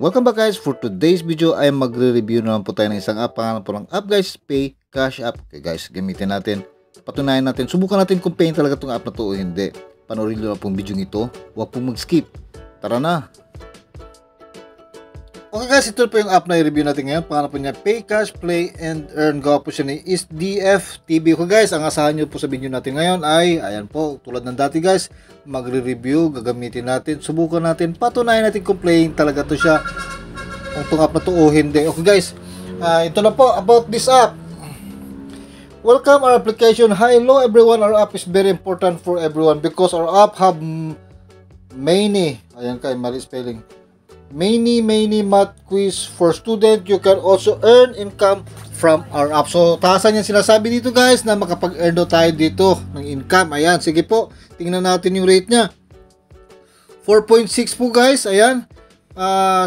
Welcome back guys, for today's video ay magre-review na lang po tayo ng isang app. Pangalan po ng app guys, Pay Cash App. Okay guys, gamitin natin, patunayan natin, subukan natin kung payin talaga itong app na to o hindi. Panorin nyo lang pong video nito, huwag pong mag-skip. Tara na! Okay guys, ito po yung app na i-review natin ngayon. Pangalan po niya Pay Cash, Play and Earn. Gawa po siya ni isdf tv. Okay guys, ang asahan nyo po sa video natin ngayon ay ayan po, tulad ng dati guys, magre-review, gagamitin natin, subukan natin, patunayan natin kung playing talaga to siya, kung itong app na to o hindi. Okay guys, ito na po about this app. Welcome our application. Hello everyone, our app is very important for everyone because our app have many, ayan kay mali spelling, many math quiz for student. You can also earn income from our app. So taasan yung sinasabi dito guys na makapag-earn do tayo dito ng income. Ayan, sige po, tingnan natin yung rate nya, 4.6 po guys. Ayan,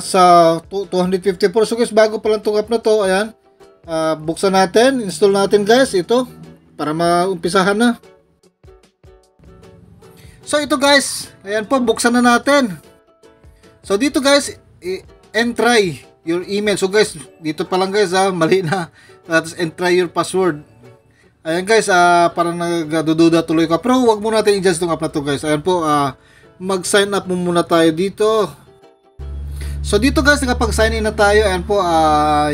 sa 254. So guys, bago palang itong app na to. Ayan, buksan natin, install natin guys ito para maumpisahan na. So ito guys, ayan po, buksan na natin. So dito guys, entry your email. So guys, dito pa lang guys, mali na. Tapos entry your password. Ayan guys, parang nagdududa tuloy ka. Pero huwag muna natin i-adjust itong app na to guys. Ayan po, mag-sign up muna tayo dito. So dito guys, nakapag-sign in na tayo. Ayan po,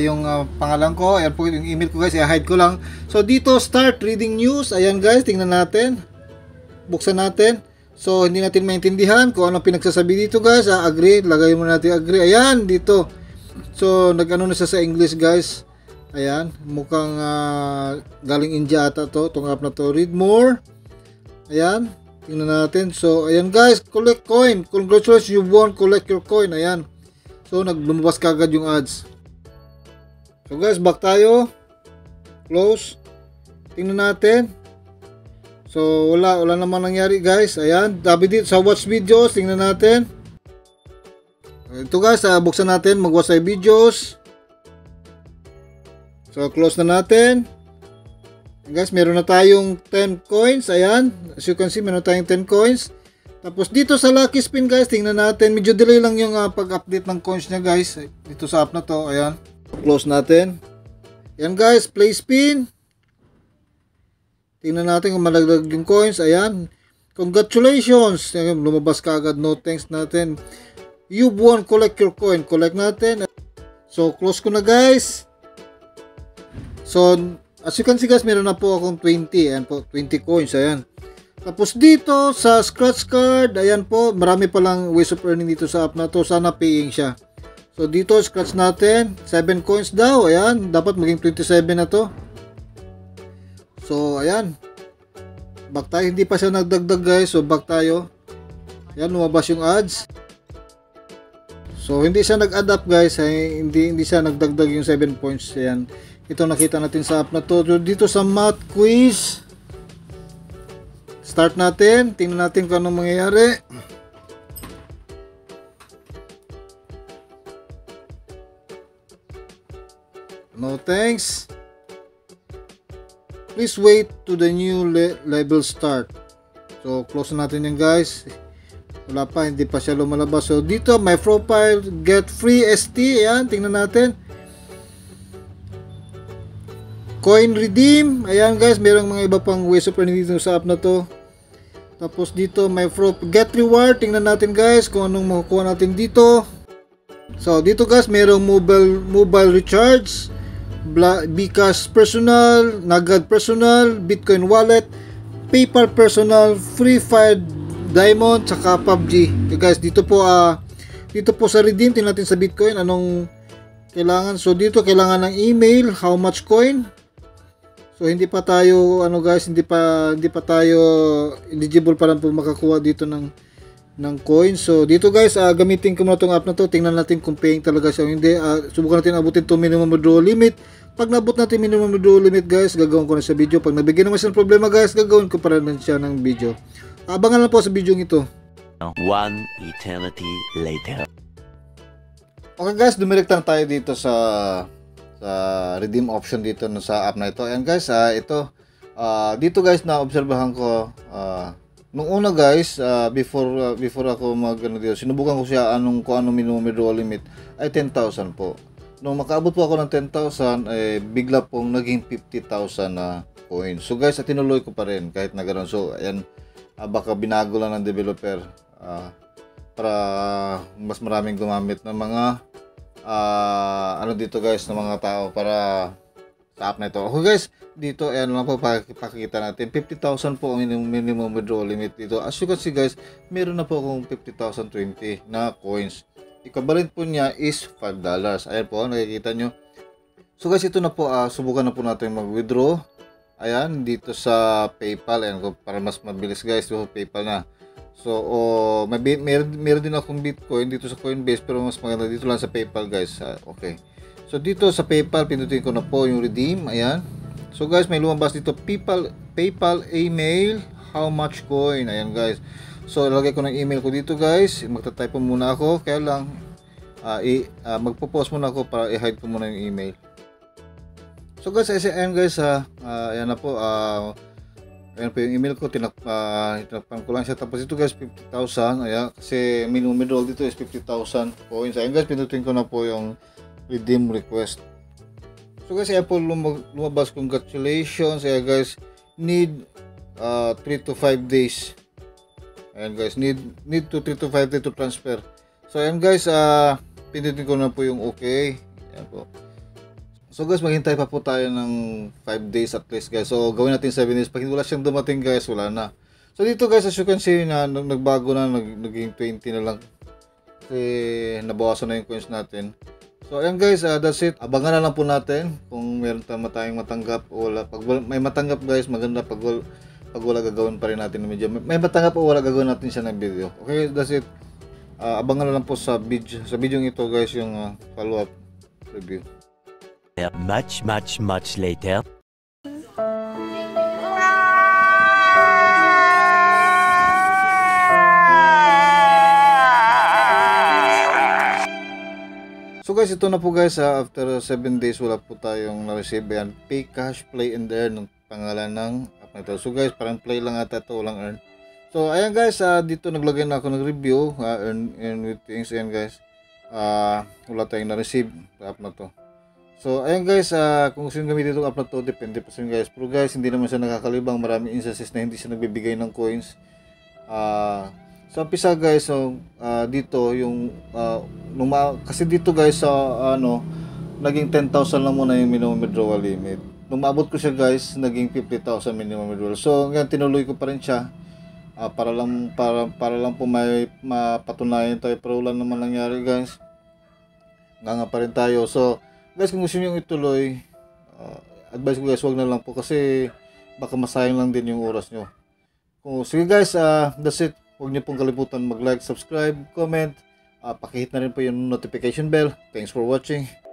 yung pangalan ko. Ayan po yung email ko guys, i-hide ko lang. So dito, start reading news. Ayan guys, tingnan natin. Buksan natin. So, hindi natin maintindihan kung ano pinagsasabi dito guys. Agree, lagay muna natin agree. Ayan, dito. So, nag-ano na siya sa English guys. Ayan, mukhang galing India ata to. Itong app na to. Read more. Ayan, tingnan natin. So, ayan guys, collect coin. Congratulations, you won. Collect your coin. Ayan. So, lumabas kagad yung ads. So guys, back tayo. Close. Tingnan natin. So wala naman nangyari guys. Ayan, tabi dito sa watch videos, tingnan natin. Ito guys, buksan natin, mag-watch tayo videos. So close na natin. Guys, meron na tayong 10 coins. Ayan, as you can see, meron tayong 10 coins. Tapos dito sa lucky spin guys, tingnan natin. Medyo delay lang yung pag-update ng coins niya guys dito sa app na to. Ayan, close natin. Ayan guys, play spin. Tingnan natin kung malagdag yung coins. Ayan. Congratulations. Ayan, lumabas ka agad. No thanks natin. You won. Collect your coin. Collect natin. So, close ko na guys. So, as you can see guys, meron na po akong 20. Ayan po, 20 coins. Ayan. Tapos dito sa scratch card. Ayan po, marami palang ways of earning dito sa app na to. Sana paying siya. So, dito scratch natin. 7 coins daw. Ayan. Dapat maging 27 na to. So, ayan. Back tayo. Hindi pa siya nagdagdag guys. So, back tayo. Ayan, lumabas yung ads. So, hindi siya nag-add up guys. Ay, hindi siya nagdagdag yung 7 points. Ayan. Ito nakita natin sa app na to. So, dito sa math quiz. Start natin. Tingnan natin kung anong mangyayari. No thanks. Please wait to the new level start. So, close natin yan guys. Wala pa, hindi pa siya lumalabas. So, dito, my profile, get free ST. Ayan, tingnan natin. Coin redeem. Ayan guys, merong mga iba pang ways of earning dito sa app na to. Tapos dito, my profile, get reward. Tingnan natin guys kung anong makukuha natin dito. So, dito guys, merong mobile recharge. Bcash personal, Nagad personal, Bitcoin wallet, PayPal personal, Free Fire Diamond, saka PUBG. Okay guys, dito po sa redeem, tingnan natin sa Bitcoin anong kailangan. So dito kailangan ng email, how much coin. So hindi pa tayo ano guys, hindi pa tayo eligible para po makakuha dito ng coin. So dito guys, gamitin ko muna tong app na to. Tingnan natin kung paying talaga siya o hindi. Subukan natin abutin to minimum withdrawal limit. Pag naabot natin minimum withdrawal limit guys, gagawin ko na sa video. Pag nabigyan naman siya ng problema guys, gagawin ko para naman siya ng video. Abangan lang po sa video nito. One eternity later. Okay guys, dumirekta tayo dito sa redeem option dito sa app na ito. Ayan guys, dito guys na obserbahan ko Nung una guys, before ako mag-ano dito, sinubukan ko siya kung anong minimum withdrawal limit ay 10,000 po. Nung makaabot po ako ng 10,000, eh, bigla pong naging 50,000 na coin. So guys, at tinuloy ko pa rin kahit na ganoon. So ayan, baka binago lang ng developer para mas maraming gumamit ng mga ano dito guys, ng mga tao para sa app na ito. Okay guys, dito ayan lang po, pakikita natin 50,000 po ang minimum withdrawal limit dito. As you can see guys, meron na po akong 50,020 na coins. Equivalent po niya is $5. Ayan po, nakikita nyo. So guys, ito na po, subukan na po natin mag-withdraw. Ayan, dito sa PayPal. Ayan, para mas mabilis guys, dito sa PayPal na. So, meron din akong Bitcoin dito sa Coinbase, pero mas maganda dito lang sa PayPal guys. Okay. So, dito sa PayPal, pindutin ko na po yung redeem. Ayan. So guys, may lumabas dito, PayPal email, how much coin. Ayan guys. So, ilagay ko ng email ko dito guys. Magta-type po muna ako. Kaya lang, magpo-post muna ako para i-hide po muna yung email. So guys, SAM guys, ayan na po. Ayan po yung email ko. Tinakpan ko lang siya. Tapos ito guys, 50,000. Ayan. Kasi minimum withdrawal dito is 50,000 coins. Ayan guys, pinutin ko na po yung redeem request. So guys, ayan po lumabas. Congratulations. Ayan guys, need 3 to 5 days. Ayan guys, need to 3 to 5 days to transfer. So ayan guys, pindutin ko na po yung okay. Ayan po. So guys, maghintay pa po tayo ng 5 days at least guys. So gawin natin 7 days. Pag wala siyang dumating guys, wala na. So dito guys, as you can see, nagbago na, naging 20 na lang. Kasi nabawasan na yung coins natin. So ayan guys, that's it. Abangan na lang po natin kung meron tayong matanggap o wala. Pag may matanggap guys, maganda. Pag wala, gagawin pa rin natin ng video. May matanggap o wala, gagawin natin siya ng video. Okay, that's it. Abangan na lang po sa video ito guys, yung follow-up review. Much later. So guys, ito na po guys, after 7 days wala po tayong na-receive. Yan, Pay Cash Play and Earn ng pangalan ng ito. So guys, parang play lang ata ito, walang earn. So ayan guys, dito naglagay na ako ng review, earn with things. Ayan guys, wala tayong na-receive sa app na to. So ayan guys, kung gusto nyo gamitin itong app na to, depende pa sa inyo guys. Pero guys, hindi naman siya nakakalibang, maraming instances na hindi siya nagbibigay ng coins. So umpisa guys, so, dito yung kasi dito guys sa naging 10,000 lang muna yung minimum withdrawal limit. Nung maabot ko siya guys, naging 50,000 minimum withdrawal. So ngayon tinuloy ko pa rin siya para lang po may mapatunayan tayo, pero wala naman nangyari guys. Nga pa rin tayo. So guys, kung gusto niyo ituloy, advice ko guys, wag na lang po kasi baka masayang lang din yung oras niyo. So sige guys, that's it. Huwag niyo pong kalimutan mag-like, subscribe, comment, paki-hit na rin po yung notification bell. Thanks for watching.